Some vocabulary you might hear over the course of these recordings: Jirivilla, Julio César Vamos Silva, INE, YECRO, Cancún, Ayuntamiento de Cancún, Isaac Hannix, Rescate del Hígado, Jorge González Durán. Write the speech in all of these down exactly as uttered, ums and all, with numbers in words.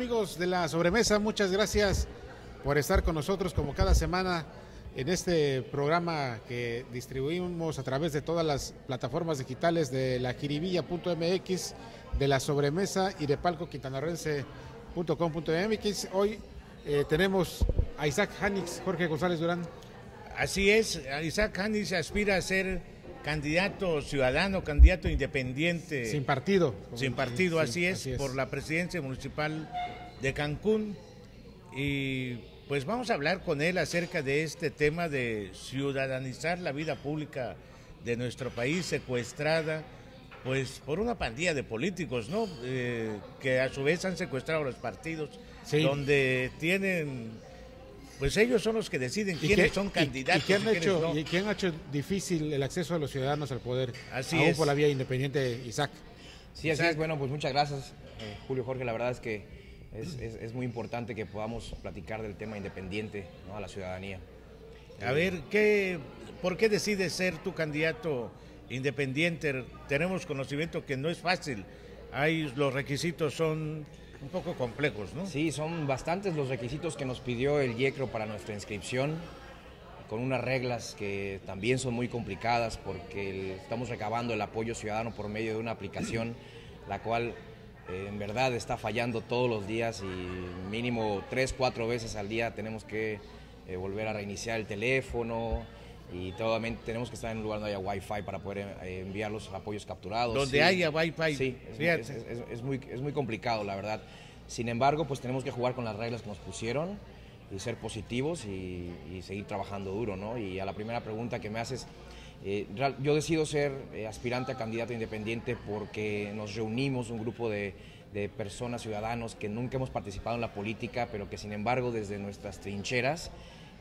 amigos de la sobremesa, muchas gracias por estar con nosotros como cada semana en este programa que distribuimos a través de todas las plataformas digitales de la jirivilla punto m x, de la sobremesa y de palco quintanarroense punto com punto m x. Hoy eh, tenemos a Isaac Hannix, Jorge González Durán. Así es, Isaac Hannix aspira a ser candidato ciudadano, candidato independiente. Sin partido. Sin partido, sí, así, es, así es, por la presidencia municipal de Cancún. Y pues vamos a hablar con él acerca de este tema de ciudadanizar la vida pública de nuestro país, secuestrada pues por una pandilla de políticos, ¿no? Eh, que a su vez han secuestrado los partidos, sí, donde tienen, pues ellos son los que deciden quiénes qué, son candidatos. ¿Y, y, quién y, hecho, no. y quién ha hecho difícil el acceso de los ciudadanos al poder? Así aún es. Por la vía independiente, Isaac. Sí, así Isaac. es. Bueno, pues muchas gracias, eh, Julio, Jorge, la verdad es que Es, es, es muy importante que podamos platicar del tema independiente, ¿no?, a la ciudadanía. A ver, ¿qué, ¿por qué decides ser tu candidato independiente? Tenemos conocimiento que no es fácil, hay, los requisitos son un poco complejos, ¿no? Sí, son bastantes los requisitos que nos pidió el YECRO para nuestra inscripción, con unas reglas que también son muy complicadas porque estamos recabando el apoyo ciudadano por medio de una aplicación, la cual en verdad está fallando todos los días y mínimo tres, cuatro veces al día tenemos que eh, volver a reiniciar el teléfono y totalmente tenemos que estar en un lugar donde haya wifi para poder eh, enviar los apoyos capturados. Donde sí, haya wifi. Sí, es, es, es, es, muy, es muy complicado, la verdad. Sin embargo, pues tenemos que jugar con las reglas que nos pusieron y ser positivos y, y seguir trabajando duro, ¿no? Y a la primera pregunta que me haces, Eh, yo decido ser eh, aspirante a candidato independiente porque nos reunimos un grupo de, de personas, ciudadanos que nunca hemos participado en la política, pero que sin embargo desde nuestras trincheras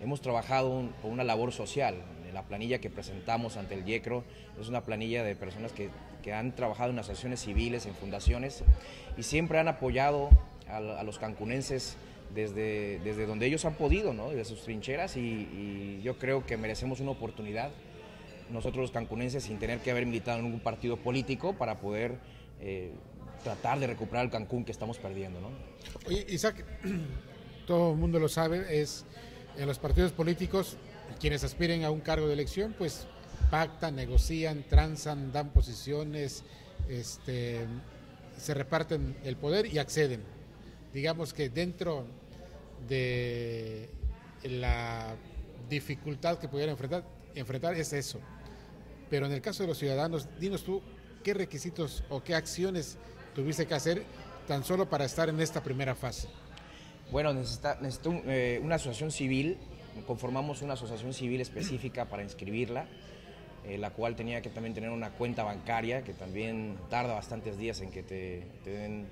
hemos trabajado un, por una labor social. La planilla que presentamos ante el YECRO es una planilla de personas que, que han trabajado en asociaciones civiles, en fundaciones y siempre han apoyado a, a los cancunenses desde, desde donde ellos han podido, ¿no?, desde sus trincheras y, y yo creo que merecemos una oportunidad nosotros los cancunenses sin tener que haber militado en ningún partido político para poder eh, tratar de recuperar el Cancún que estamos perdiendo, ¿no? Oye, Isaac, todo el mundo lo sabe, es en los partidos políticos quienes aspiren a un cargo de elección pues pactan, negocian, transan, dan posiciones, este, se reparten el poder y acceden. Digamos que dentro de la dificultad que pudieran enfrentar, enfrentar es eso. Pero en el caso de los ciudadanos, dinos tú qué requisitos o qué acciones tuviste que hacer tan solo para estar en esta primera fase. Bueno, necesita, necesito un, eh, una asociación civil, conformamos una asociación civil específica para inscribirla, eh, la cual tenía que también tener una cuenta bancaria que también tarda bastantes días en que te, te den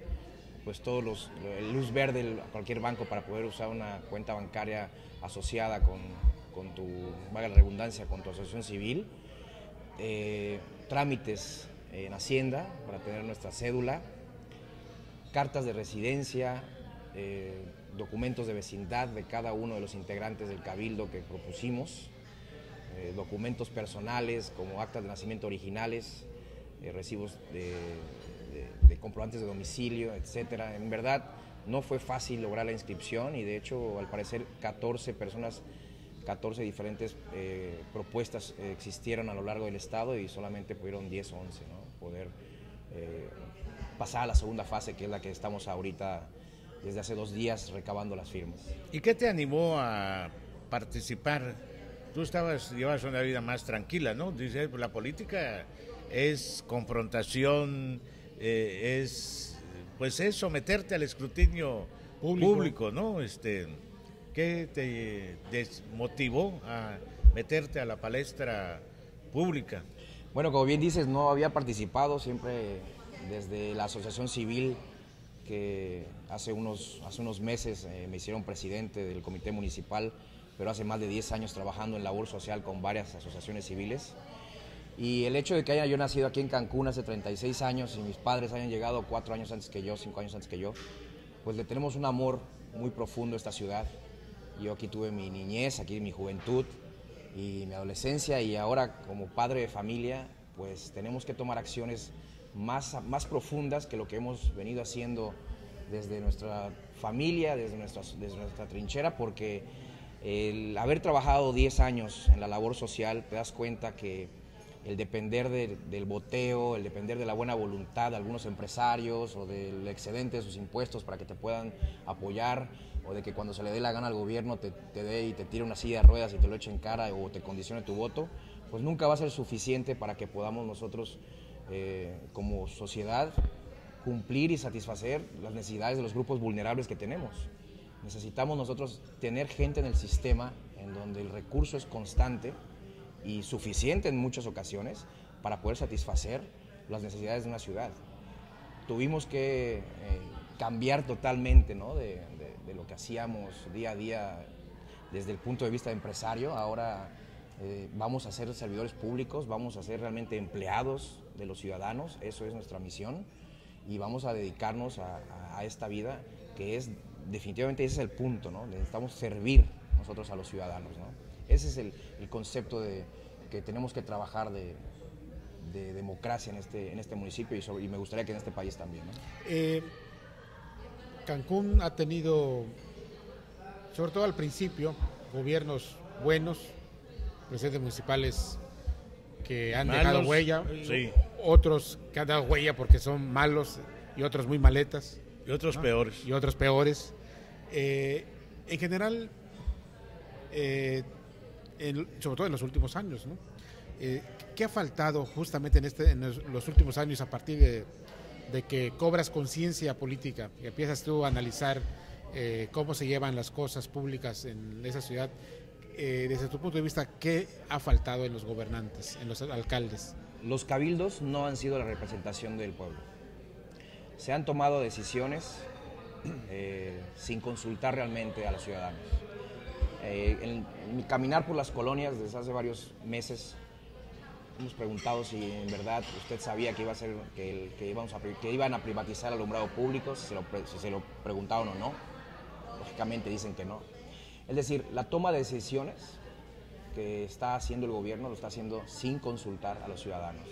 pues todos los luz verde a cualquier banco para poder usar una cuenta bancaria asociada con con tu, valga la redundancia, con tu asociación civil, eh, trámites en Hacienda para tener nuestra cédula, cartas de residencia, eh, documentos de vecindad de cada uno de los integrantes del cabildo que propusimos, eh, documentos personales como actas de nacimiento originales, eh, recibos de, de, de comprobantes de domicilio, etcétera. En verdad no fue fácil lograr la inscripción y de hecho al parecer catorce personas, catorce diferentes eh, propuestas eh, existieron a lo largo del estado y solamente pudieron diez o once, ¿no?, poder eh, pasar a la segunda fase, que es la que estamos ahorita desde hace dos días recabando las firmas. ¿Y qué te animó a participar? Tú estabas, llevabas una vida más tranquila, ¿no? Dices, la política es confrontación, eh, es, pues es someterte al escrutinio público, público ¿no? Este, ¿qué te desmotivó a meterte a la palestra pública? Bueno, como bien dices, no había participado siempre desde la asociación civil que hace unos, hace unos meses eh, me hicieron presidente del comité municipal, pero hace más de diez años trabajando en labor social con varias asociaciones civiles. Y el hecho de que haya yo nacido aquí en Cancún hace treinta y seis años y mis padres hayan llegado cuatro años antes que yo, cinco años antes que yo, pues le tenemos un amor muy profundo a esta ciudad. Yo aquí tuve mi niñez, aquí mi juventud y mi adolescencia y ahora como padre de familia pues tenemos que tomar acciones más, más profundas que lo que hemos venido haciendo desde nuestra familia, desde nuestra, desde nuestra trinchera, porque el haber trabajado diez años en la labor social, te das cuenta que el depender de, del boteo, el depender de la buena voluntad de algunos empresarios o del excedente de sus impuestos para que te puedan apoyar, o de que cuando se le dé la gana al gobierno te, te dé y te tire una silla de ruedas y te lo eche en cara o te condicione tu voto, pues nunca va a ser suficiente para que podamos nosotros eh, como sociedad cumplir y satisfacer las necesidades de los grupos vulnerables que tenemos. Necesitamos nosotros tener gente en el sistema en donde el recurso es constante y suficiente en muchas ocasiones para poder satisfacer las necesidades de una ciudad. Tuvimos que eh, cambiar totalmente, ¿no?, de, de, de lo que hacíamos día a día desde el punto de vista de empresario. Ahora eh, vamos a ser servidores públicos, vamos a ser realmente empleados de los ciudadanos, eso es nuestra misión, y vamos a dedicarnos a, a, a esta vida que es... Definitivamente ese es el punto, ¿no? Necesitamos servir nosotros a los ciudadanos, ¿no? Ese es el, el concepto de, que tenemos que trabajar de, de democracia en este, en este municipio y, sobre, y me gustaría que en este país también, ¿no? Eh, Cancún ha tenido, sobre todo al principio, gobiernos buenos, presidentes municipales que han malos, dejado huella, sí. Otros que han dado huella porque son malos y otros muy maletas. Y otros, ¿no? peores. Y otros peores. Eh, en general, eh, en, sobre todo en los últimos años, ¿no? Eh, ¿Qué ha faltado justamente en, este, en los últimos años a partir de, de que cobras conciencia política y empiezas tú a analizar eh, cómo se llevan las cosas públicas en esa ciudad? Eh, desde tu punto de vista, ¿qué ha faltado en los gobernantes, en los alcaldes? Los cabildos no han sido la representación del pueblo. Se han tomado decisiones eh, sin consultar realmente a los ciudadanos. Eh, en mi caminar por las colonias desde hace varios meses hemos preguntado si en verdad usted sabía que, iba a ser, que, el, que, íbamos a, que iban a privatizar el alumbrado público, si se, lo, si se lo preguntaron o no. Lógicamente dicen que no. Es decir, la toma de decisiones que está haciendo el gobierno lo está haciendo sin consultar a los ciudadanos.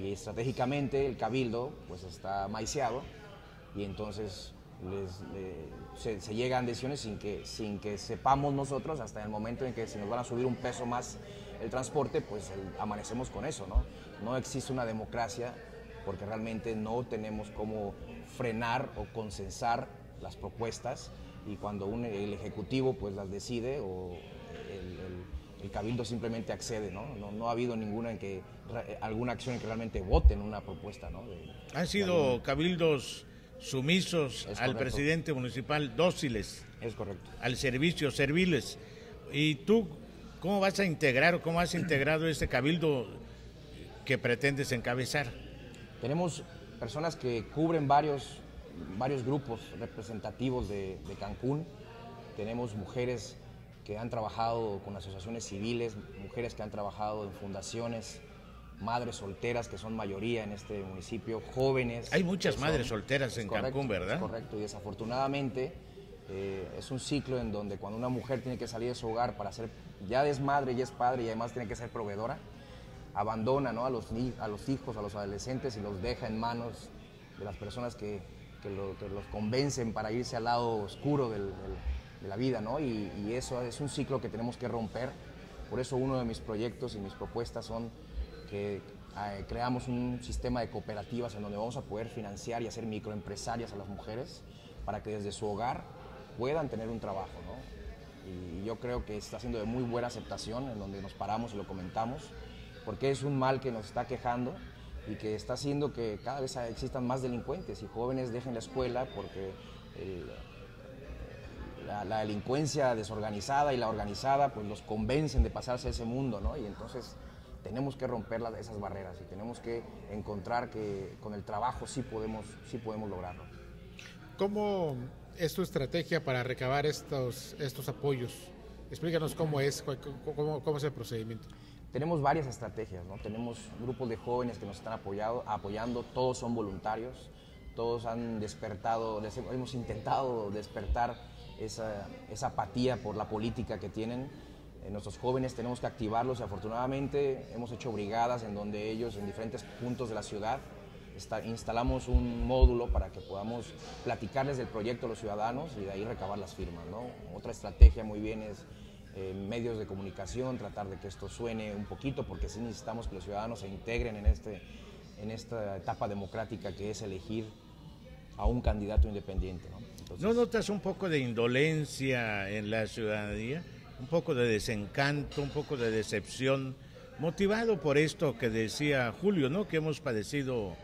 Y estratégicamente el cabildo pues está maiciado y entonces les, les, se, se llegan a decisiones sin que, sin que sepamos nosotros, hasta el momento en que se nos van a subir un peso más el transporte, pues el, amanecemos con eso, ¿no? No existe una democracia porque realmente no tenemos cómo frenar o consensar las propuestas, y cuando un, el Ejecutivo pues las decide o el, el el cabildo simplemente accede, ¿no? No, no ha habido ninguna en que, alguna acción en que realmente voten una propuesta, ¿no? De, Han sido algún... cabildos sumisos al presidente municipal, dóciles. Es correcto. Al servicio, serviles. ¿Y tú cómo vas a integrar o cómo has integrado este cabildo que pretendes encabezar? Tenemos personas que cubren varios, varios grupos representativos de, de Cancún. Tenemos mujeres que han trabajado con asociaciones civiles, mujeres que han trabajado en fundaciones, madres solteras, que son mayoría en este municipio, jóvenes. Hay muchas madres son, solteras en correcto, Cancún, ¿verdad? Es correcto, y desafortunadamente eh, es un ciclo en donde cuando una mujer tiene que salir de su hogar para ser, ya es madre, ya es padre y además tiene que ser proveedora, abandona, ¿no?, a, los, a los hijos, a los adolescentes, y los deja en manos de las personas que, que, lo, que los convencen para irse al lado oscuro del... del de la vida, ¿no? Y, y eso es un ciclo que tenemos que romper. Por eso uno de mis proyectos y mis propuestas son que eh, creamos un sistema de cooperativas en donde vamos a poder financiar y hacer microempresarias a las mujeres para que desde su hogar puedan tener un trabajo, ¿no? Y yo creo que está siendo de muy buena aceptación, en donde nos paramos y lo comentamos, porque es un mal que nos está quejando y que está haciendo que cada vez existan más delincuentes y jóvenes dejen la escuela porque el, La, la delincuencia desorganizada y la organizada pues los convencen de pasarse a ese mundo, ¿no? Y entonces tenemos que romper las, esas barreras y tenemos que encontrar que con el trabajo sí podemos, sí podemos lograrlo. ¿Cómo es tu estrategia para recabar estos, estos apoyos? Explícanos cómo es, cómo, cómo es el procedimiento. Tenemos varias estrategias, ¿no? Tenemos grupos de jóvenes que nos están apoyado, apoyando, todos son voluntarios, todos han despertado, les hemos intentado despertar Esa, esa apatía por la política que tienen. Eh, nuestros jóvenes tenemos que activarlos y afortunadamente hemos hecho brigadas en donde ellos en diferentes puntos de la ciudad está, instalamos un módulo para que podamos platicarles del proyecto a los ciudadanos y de ahí recabar las firmas, ¿no? Otra estrategia muy bien es eh, medios de comunicación, tratar de que esto suene un poquito, porque sí necesitamos que los ciudadanos se integren en, este, en esta etapa democrática que es elegir a un candidato independiente, ¿no? Entonces, ¿no notas un poco de indolencia en la ciudadanía? Un poco de desencanto, un poco de decepción, motivado por esto que decía Julio, ¿no? Que hemos padecido,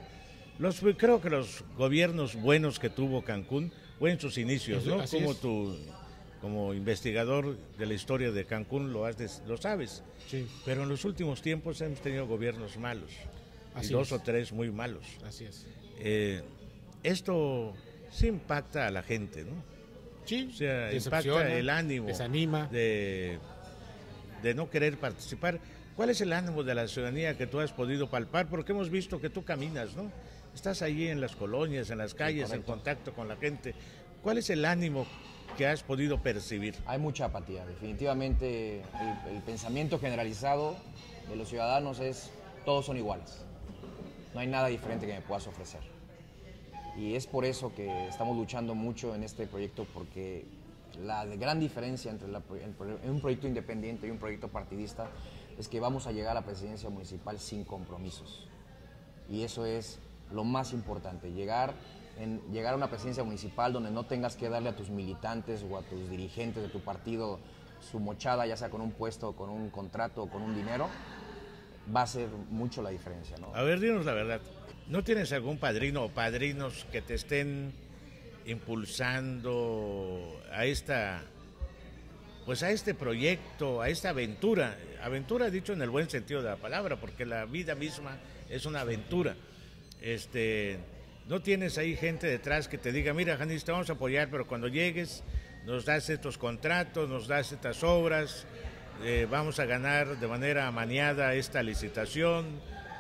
los, creo que los gobiernos buenos que tuvo Cancún, o en sus inicios, ¿no? Así como es. Tú, como investigador de la historia de Cancún, lo, has de, lo sabes. Sí. Pero en los últimos tiempos hemos tenido gobiernos malos, Así y dos es. o tres muy malos. Así es. Eh, esto sí impacta a la gente, ¿no? Sí, o sea, impacta el ánimo, desanima. De, de no querer participar. ¿Cuál es el ánimo de la ciudadanía que tú has podido palpar? Porque hemos visto que tú caminas, ¿no? Estás allí en las colonias, en las calles, sí, en contacto con la gente. ¿Cuál es el ánimo que has podido percibir? Hay mucha apatía, definitivamente. El, el pensamiento generalizado de los ciudadanos es, todos son iguales. No hay nada diferente que me puedas ofrecer. Y es por eso que estamos luchando mucho en este proyecto, porque la gran diferencia entre la, el, un proyecto independiente y un proyecto partidista es que vamos a llegar a la presidencia municipal sin compromisos. Y eso es lo más importante, llegar, en, llegar a una presidencia municipal donde no tengas que darle a tus militantes o a tus dirigentes de tu partido su mochada, ya sea con un puesto, con un contrato o con un dinero, va a ser mucho la diferencia, ¿no? A ver, dinos la verdad. ¿No tienes algún padrino o padrinos que te estén impulsando a esta, pues a este proyecto, a esta aventura? Aventura dicho en el buen sentido de la palabra, porque la vida misma es una aventura. Este, ¿no tienes ahí gente detrás que te diga, mira, Hannix, te vamos a apoyar, pero cuando llegues nos das estos contratos, nos das estas obras, eh, vamos a ganar de manera amañada esta licitación?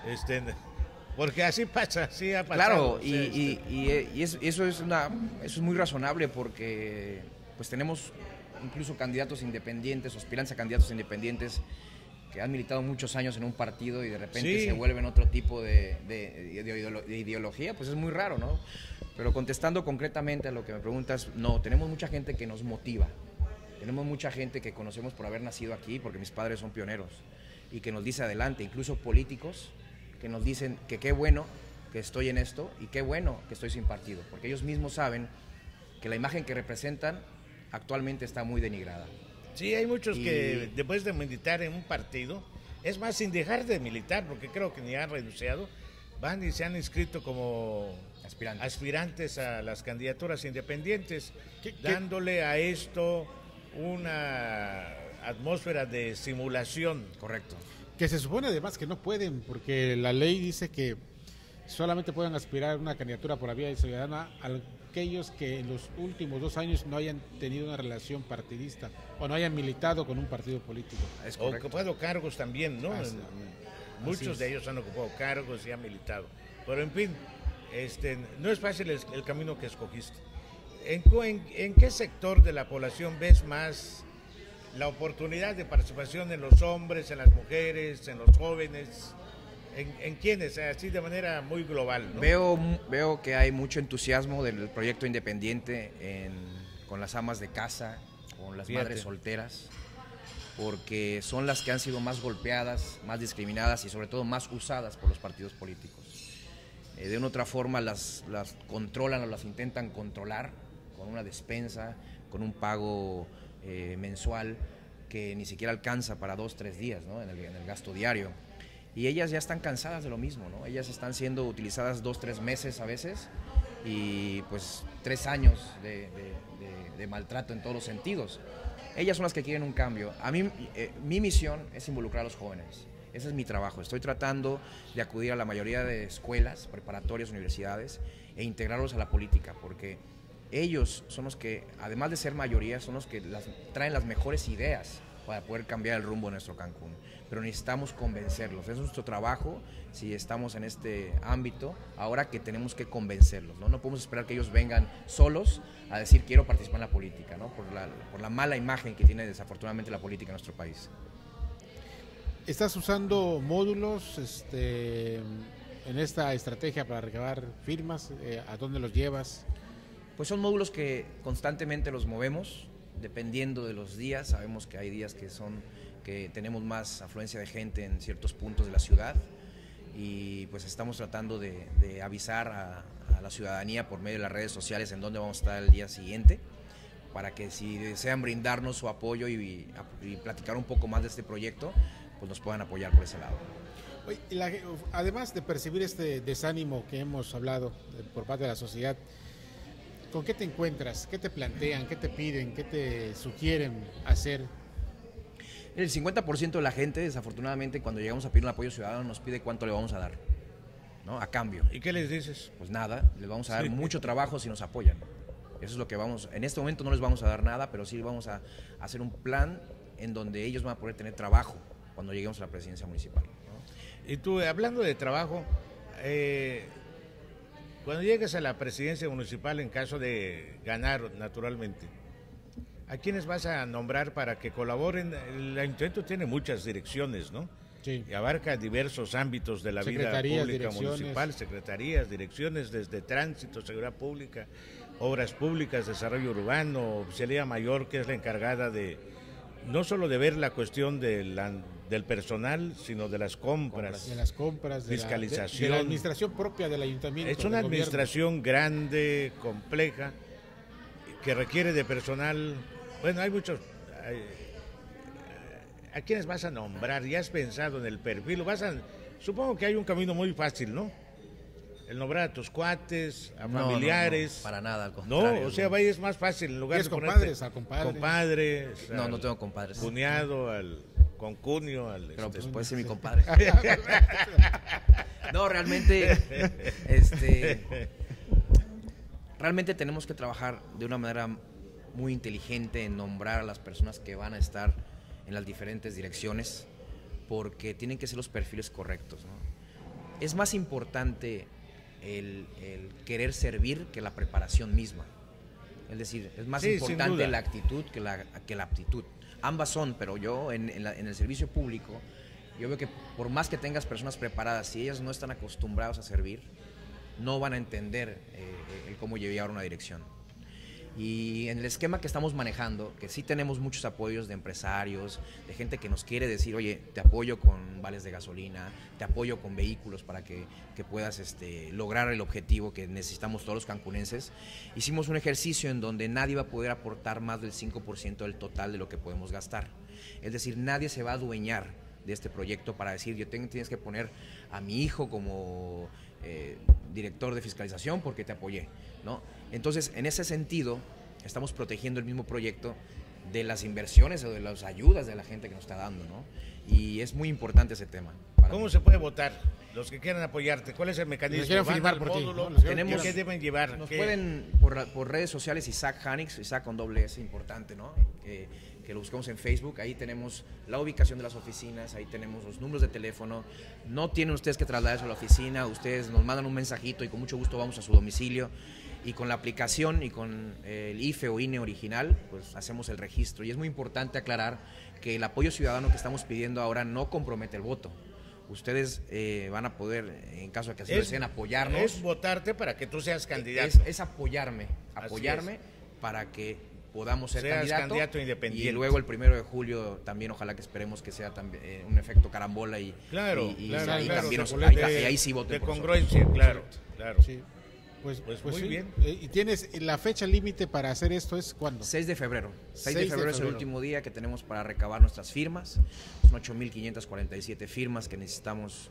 Este... Porque así pasa, así ha pasado. Claro, y, y, y, y eso, es una, eso es muy razonable, porque pues tenemos incluso candidatos independientes, aspirantes a candidatos independientes que han militado muchos años en un partido y de repente sí. se vuelven otro tipo de, de, de, de ideología, pues es muy raro, ¿no? Pero contestando concretamente a lo que me preguntas, no, tenemos mucha gente que nos motiva, tenemos mucha gente que conocemos por haber nacido aquí, porque mis padres son pioneros, y que nos dice adelante, incluso políticos, que nos dicen que qué bueno que estoy en esto y qué bueno que estoy sin partido, porque ellos mismos saben que la imagen que representan actualmente está muy denigrada. Sí, hay muchos y... que después de militar en un partido, es más, sin dejar de militar, porque creo que ni han renunciado, van y se han inscrito como aspirantes, aspirantes a las candidaturas independientes, ¿Qué, qué? dándole a esto una atmósfera de simulación. Correcto. Que se supone además que no pueden, porque la ley dice que solamente pueden aspirar a una candidatura por la vía ciudadana aquellos que en los últimos dos años no hayan tenido una relación partidista o no hayan militado con un partido político. Es o ocupado cargos también, ¿no? Así, Muchos así de ellos han ocupado cargos y han militado. Pero en fin, este, no es fácil el, el camino que escogiste. ¿En, en, ¿En qué sector de la población ves más la oportunidad de participación en los hombres, en las mujeres, en los jóvenes, en, en quienes, así de manera muy global, ¿no? Veo, veo que hay mucho entusiasmo del proyecto independiente en, con las amas de casa, con las Fíjate. madres solteras, porque son las que han sido más golpeadas, más discriminadas y sobre todo más usadas por los partidos políticos. Eh, de una u otra forma las, las controlan o las intentan controlar con una despensa, con un pago Eh, mensual que ni siquiera alcanza para dos, tres días, ¿no? en, el, en el gasto diario, y ellas ya están cansadas de lo mismo, ¿no? Ellas están siendo utilizadas dos, tres meses a veces y pues tres años de, de, de, de maltrato en todos los sentidos. Ellas son las que quieren un cambio. A mí, eh, mi misión es involucrar a los jóvenes, ese es mi trabajo. Estoy tratando de acudir a la mayoría de escuelas, preparatorias, universidades e integrarlos a la política, porque ellos son los que, además de ser mayoría, son los que las, traen las mejores ideas para poder cambiar el rumbo de nuestro Cancún. Pero necesitamos convencerlos, es nuestro trabajo si estamos en este ámbito, ahora que tenemos que convencerlos, ¿no? No podemos esperar que ellos vengan solos a decir quiero participar en la política, ¿no? Por la, por la mala imagen que tiene desafortunadamente la política en nuestro país. ¿Estás usando módulos, este, en esta estrategia para recabar firmas? Eh, ¿A dónde los llevas? Pues son módulos que constantemente los movemos, dependiendo de los días. Sabemos que hay días que son que tenemos más afluencia de gente en ciertos puntos de la ciudad, y pues estamos tratando de, de avisar a, a la ciudadanía por medio de las redes sociales en dónde vamos a estar el día siguiente, para que si desean brindarnos su apoyo y, y platicar un poco más de este proyecto, pues nos puedan apoyar por ese lado. Oye, la, además de percibir este desánimo que hemos hablado por parte de la sociedad, ¿con qué te encuentras? ¿Qué te plantean? ¿Qué te piden? ¿Qué te sugieren hacer? El cincuenta por ciento de la gente, desafortunadamente, cuando llegamos a pedir un apoyo ciudadano, nos pide cuánto le vamos a dar, ¿no? A cambio. ¿Y qué les dices? Pues nada, les vamos a dar sí. mucho trabajo si nos apoyan. Eso es lo que vamos, en este momento no les vamos a dar nada, pero sí vamos a hacer un plan en donde ellos van a poder tener trabajo cuando lleguemos a la presidencia municipal, ¿no? Y tú, hablando de trabajo, eh, cuando llegues a la presidencia municipal, en caso de ganar, naturalmente, ¿a quiénes vas a nombrar para que colaboren? El ayuntamiento tiene muchas direcciones, ¿no? Sí. Y abarca diversos ámbitos de la vida pública municipal, secretarías, direcciones, desde tránsito, seguridad pública, obras públicas, desarrollo urbano, oficialía mayor, que es la encargada de no solo de ver la cuestión de la, del personal, sino de las compras, de las compras, de fiscalización, de, de la administración propia del ayuntamiento. Es una administración grande, compleja, que requiere de personal. Bueno, hay muchos. ¿A quiénes vas a nombrar? ¿Ya has pensado en el perfil? ¿Vas a... Supongo que hay un camino muy fácil, ¿no? El nombrar a tus cuates, a no, familiares. No, no, para nada, al contrario. No, o sea, ahí es más fácil. En lugar de compadres, a compadres. Compadres. No, al, no tengo compadres. Cuñado, al concunio, al... Pero este, pues puede ser mi compadre. No, realmente... este, realmente tenemos que trabajar de una manera muy inteligente en nombrar a las personas que van a estar en las diferentes direcciones, porque tienen que ser los perfiles correctos, ¿no? Es más importante el, el querer servir que la preparación misma. Es decir, es más sí, importante la actitud que la, que la aptitud. Ambas son, pero yo en, en, la, en el servicio público, yo veo que por más que tengas personas preparadas, si ellas no están acostumbradas a servir, no van a entender eh, el cómo llevar una dirección. Y en el esquema que estamos manejando, que sí tenemos muchos apoyos de empresarios, de gente que nos quiere decir, oye, te apoyo con vales de gasolina, te apoyo con vehículos para que, que puedas este, lograr el objetivo que necesitamos todos los cancunenses. Hicimos un ejercicio en donde nadie va a poder aportar más del cinco por ciento del total de lo que podemos gastar. Es decir, nadie se va a adueñar de este proyecto para decir, yo tengo, tienes que poner a mi hijo como... Eh, director de fiscalización porque te apoyé, ¿no? Entonces, en ese sentido, estamos protegiendo el mismo proyecto de las inversiones o de las ayudas de la gente que nos está dando, ¿no? Y es muy importante ese tema. ¿Cómo mí. se puede votar? Los que quieran apoyarte, ¿cuál es el mecanismo? Quiero firmar por ti. ¿No? Tenemos, ¿Qué deben llevar? Nos ¿Qué? pueden, por, por redes sociales, Isaac Hannix, Isaac con doble S, importante, ¿no? Que, que lo buscamos en Facebook, ahí tenemos la ubicación de las oficinas, ahí tenemos los números de teléfono. No tienen ustedes que trasladarse a la oficina, ustedes nos mandan un mensajito y con mucho gusto vamos a su domicilio. Y con la aplicación y con el I F E o I N E original, pues hacemos el registro. Y es muy importante aclarar que el apoyo ciudadano que estamos pidiendo ahora no compromete el voto. Ustedes eh, van a poder, en caso de que así deseen, apoyarnos. Es votarte para que tú seas candidato. Es, es apoyarme, apoyarme es. para que podamos ser candidato, candidato independiente. Y luego el primero de julio también, ojalá que esperemos que sea también eh, un efecto carambola y claro, y, y, claro, y, claro, y también nos, de, hay, de, ahí sí voten. De por congruencia, nosotros. claro, claro. Sí. Pues, pues, pues muy sí. bien. ¿Y tienes la fecha límite para hacer esto? ¿Es cuándo? seis de febrero. seis, seis de, febrero de febrero es el último día que tenemos para recabar nuestras firmas. Son ocho mil quinientas cuarenta y siete firmas que necesitamos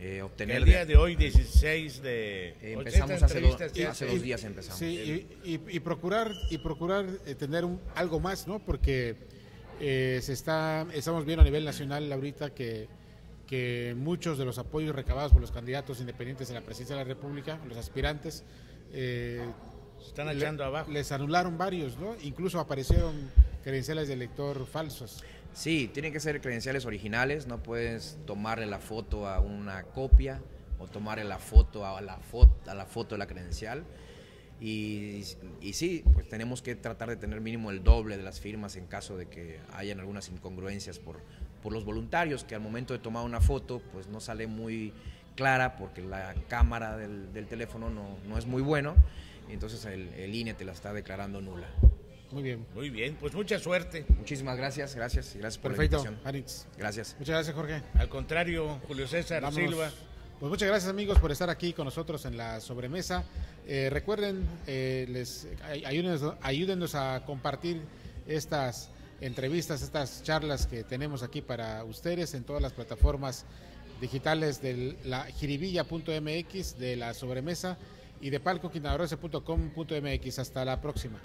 eh, obtener. El día de hoy, dieciséis de... Eh, empezamos hace, do, y, hace y, dos días empezamos. Sí, y, y, y procurar, y procurar eh, tener un, algo más, ¿no? Porque eh, se está, estamos viendo a nivel nacional ahorita que... que muchos de los apoyos recabados por los candidatos independientes en la presidencia de la República, los aspirantes, eh, se están echando le, abajo. Les anularon varios, ¿no? Incluso aparecieron credenciales de elector falsos. Sí, tienen que ser credenciales originales, no puedes tomarle la foto a una copia o tomarle la foto a la foto, a la foto de la credencial. Y, y sí, pues tenemos que tratar de tener mínimo el doble de las firmas en caso de que hayan algunas incongruencias por, por los voluntarios que al momento de tomar una foto pues no sale muy clara porque la cámara del, del teléfono no, no es muy bueno, entonces el, el I N E te la está declarando nula. Muy bien. Muy bien, pues mucha suerte. Muchísimas gracias, gracias y gracias por Perfecto, la invitación. Perfecto, gracias. Muchas gracias, Jorge. Al contrario, Julio César Vamos. Silva. Pues muchas gracias, amigos, por estar aquí con nosotros en la sobremesa. Eh, recuerden, eh, les, ayúdenos, ayúdenos a compartir estas entrevistas, estas charlas que tenemos aquí para ustedes en todas las plataformas digitales de la jirivilla punto m x, de la sobremesa y de palco quintanarroense punto com punto m x. Hasta la próxima.